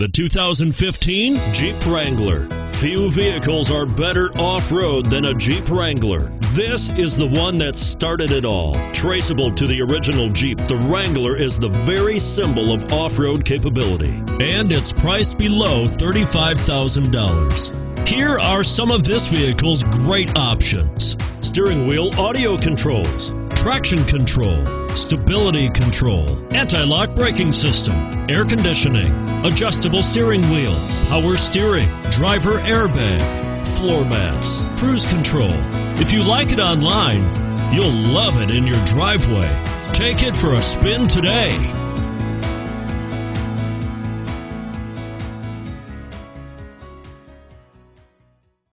The 2015 Jeep Wrangler. Few vehicles are better off-road than a Jeep Wrangler. This is the one that started it all. Traceable to the original Jeep, the Wrangler is the very symbol of off-road capability. And it's priced below $35,000. Here are some of this vehicle's great options. Steering wheel audio controls, traction control, stability control, anti-lock braking system, air conditioning, adjustable steering wheel, power steering, driver airbag, floor mats, cruise control. If you like it online, you'll love it in your driveway. Take it for a spin today.